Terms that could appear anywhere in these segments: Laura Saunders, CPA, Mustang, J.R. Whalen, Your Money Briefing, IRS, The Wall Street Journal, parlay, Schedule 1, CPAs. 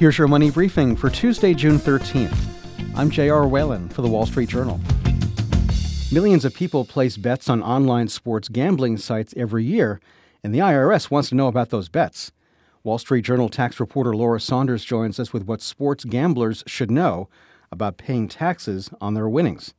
Here's your money briefing for Tuesday, June 13th. I'm J.R. Whalen for The Wall Street Journal. Millions of people place bets on online sports gambling sites every year, and the IRS wants to know about those bets. Wall Street Journal tax reporter Laura Saunders joins us with what sports gamblers should know about paying taxes on their winnings.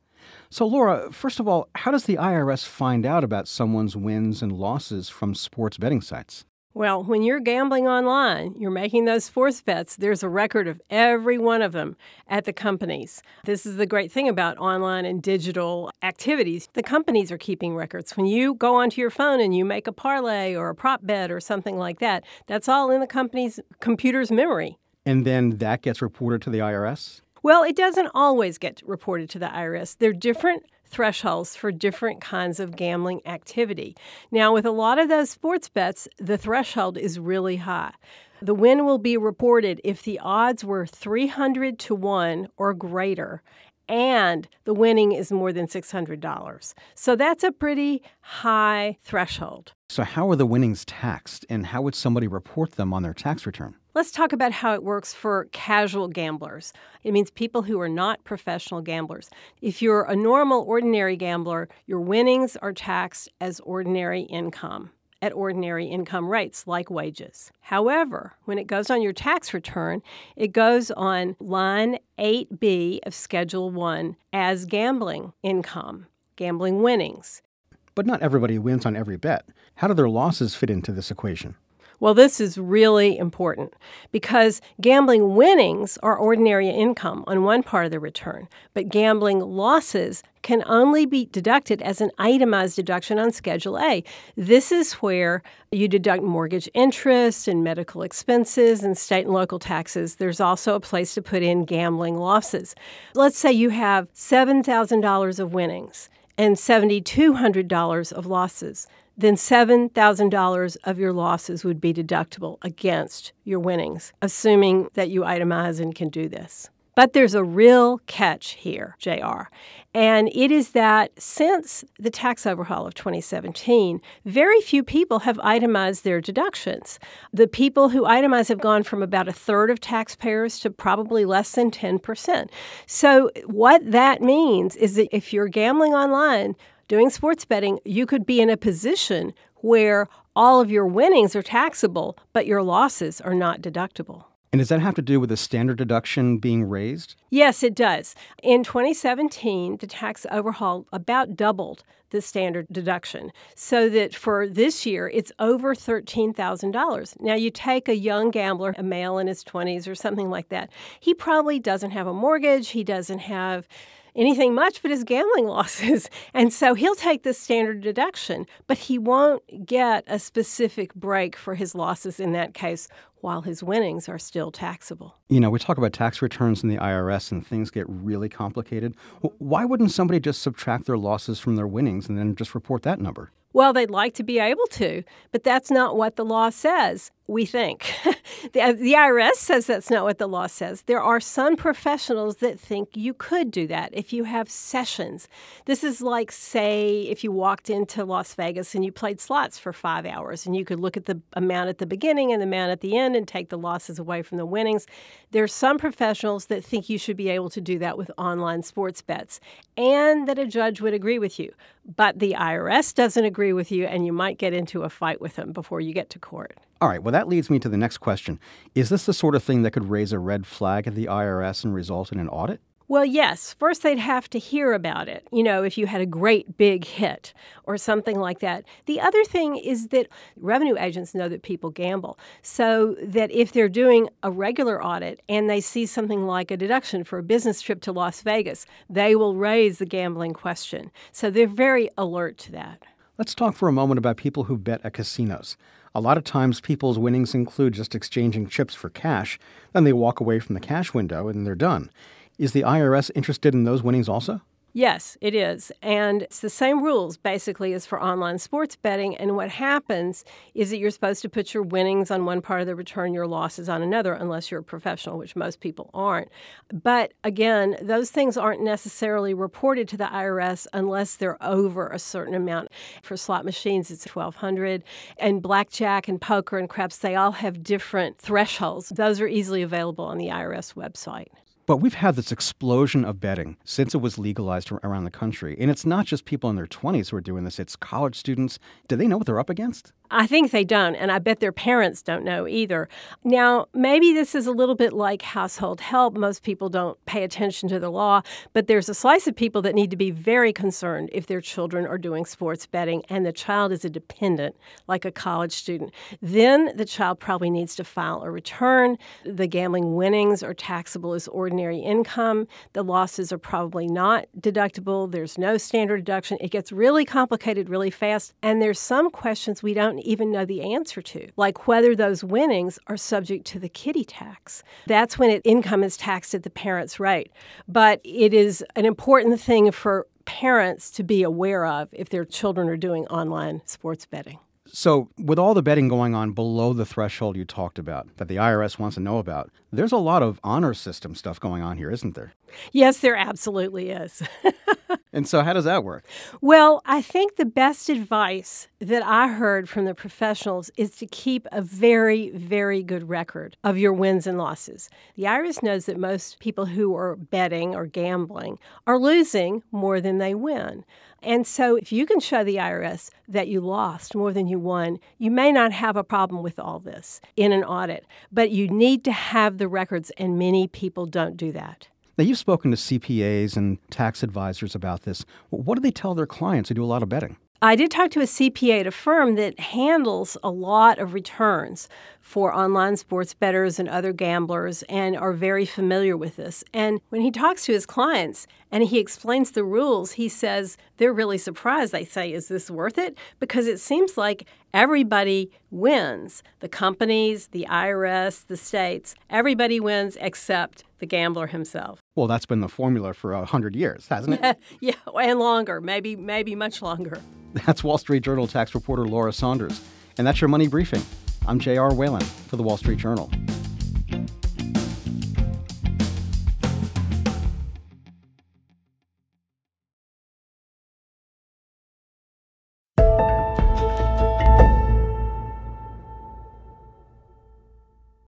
So, Laura, first of all, how does the IRS find out about someone's wins and losses from sports betting sites? Well, when you're gambling online, you're making those sports bets, there's a record of every one of them at the companies. This is the great thing about online and digital activities. The companies are keeping records. When you go onto your phone and you make a parlay or a prop bet or something like that, that's all in the company's computer's memory. And then that gets reported to the IRS? Well, it doesn't always get reported to the IRS. They're different thresholds for different kinds of gambling activity. Now, with a lot of those sports bets, the threshold is really high. The win will be reported if the odds were 300 to 1 or greater, and the winning is more than $600. So that's a pretty high threshold. So how are the winnings taxed, and how would somebody report them on their tax return? Let's talk about how it works for casual gamblers. It means people who are not professional gamblers. If you're a normal, ordinary gambler, your winnings are taxed as ordinary income, at ordinary income rates like wages. However, when it goes on your tax return, it goes on line 8B of Schedule 1 as gambling income, gambling winnings. But not everybody wins on every bet. How do their losses fit into this equation? Well, this is really important because gambling winnings are ordinary income on one part of the return, but gambling losses can only be deducted as an itemized deduction on Schedule A. This is where you deduct mortgage interest and medical expenses and state and local taxes. There's also a place to put in gambling losses. Let's say you have $7,000 of winnings and $7,200 of losses. Then $7,000 of your losses would be deductible against your winnings, assuming that you itemize and can do this. But there's a real catch here, JR, and it is that since the tax overhaul of 2017, very few people have itemized their deductions. The people who itemize have gone from about a third of taxpayers to probably less than 10%. So what that means is that if you're gambling online, doing sports betting, you could be in a position where all of your winnings are taxable, but your losses are not deductible. And does that have to do with the standard deduction being raised? Yes, it does. In 2017, the tax overhaul about doubled the standard deduction so that for this year, it's over $13,000. Now, you take a young gambler, a male in his 20s or something like that. He probably doesn't have a mortgage. He doesn't have anything much but his gambling losses. And so he'll take the standard deduction, but he won't get a specific break for his losses in that case while his winnings are still taxable. You know, we talk about tax returns in the IRS and things get really complicated. Why wouldn't somebody just subtract their losses from their winnings and then just report that number? Well, they'd like to be able to, but that's not what the law says, we think. The IRS says that's not what the law says. There are some professionals that think you could do that if you have sessions. This is like, say, if you walked into Las Vegas and you played slots for 5 hours and you could look at the amount at the beginning and the amount at the end and take the losses away from the winnings. There are some professionals that think you should be able to do that with online sports bets and that a judge would agree with you. But the IRS doesn't agree with you, and you might get into a fight with them before you get to court. All right, well, that leads me to the next question. Is this the sort of thing that could raise a red flag at the IRS and result in an audit? Well, yes. First, they'd have to hear about it, you know, if you had a great big hit or something like that. The other thing is that revenue agents know that people gamble, so that if they're doing a regular audit and they see something like a deduction for a business trip to Las Vegas, they will raise the gambling question. So they're very alert to that. Let's talk for a moment about people who bet at casinos. A lot of times people's winnings include just exchanging chips for cash, then they walk away from the cash window and they're done. Is the IRS interested in those winnings also? Yes, it is. And it's the same rules, basically, as for online sports betting. And what happens is that you're supposed to put your winnings on one part of the return, your losses on another, unless you're a professional, which most people aren't. But again, those things aren't necessarily reported to the IRS unless they're over a certain amount. For slot machines, it's $1,200. And blackjack and poker and craps, they all have different thresholds. Those are easily available on the IRS website. But we've had this explosion of betting since it was legalized around the country. And it's not just people in their 20s who are doing this. It's college students. Do they know what they're up against? I think they don't, and I bet their parents don't know either. Now, maybe this is a little bit like household help. Most people don't pay attention to the law, but there's a slice of people that need to be very concerned if their children are doing sports betting and the child is a dependent, like a college student. Then the child probably needs to file a return. The gambling winnings are taxable as ordinary income. The losses are probably not deductible. There's no standard deduction. It gets really complicated really fast, and there's some questions we don't even know the answer to, like whether those winnings are subject to the kitty tax. That's when income is taxed at the parents' rate. But it is an important thing for parents to be aware of if their children are doing online sports betting. So with all the betting going on below the threshold you talked about that the IRS wants to know about, there's a lot of honor system stuff going on here, isn't there? Yes, there absolutely is. And so how does that work? Well, I think the best advice that I heard from the professionals is to keep a very, very good record of your wins and losses. The IRS knows that most people who are betting or gambling are losing more than they win. And so if you can show the IRS that you lost more than you won, you may not have a problem with all this in an audit, but you need to have the records, and many people don't do that. Now, you've spoken to CPAs and tax advisors about this. What do they tell their clients who do a lot of betting? I did talk to a CPA at a firm that handles a lot of returns for online sports bettors and other gamblers and are very familiar with this. And when he talks to his clients and he explains the rules, he says they're really surprised. They say, is this worth it? Because it seems like everybody wins. The companies, the IRS, the states, everybody wins except the gambler himself. Well, that's been the formula for 100 years, hasn't it? Yeah, and longer, maybe much longer. That's Wall Street Journal tax reporter Laura Saunders. And that's your Money Briefing. I'm J.R. Whalen for The Wall Street Journal.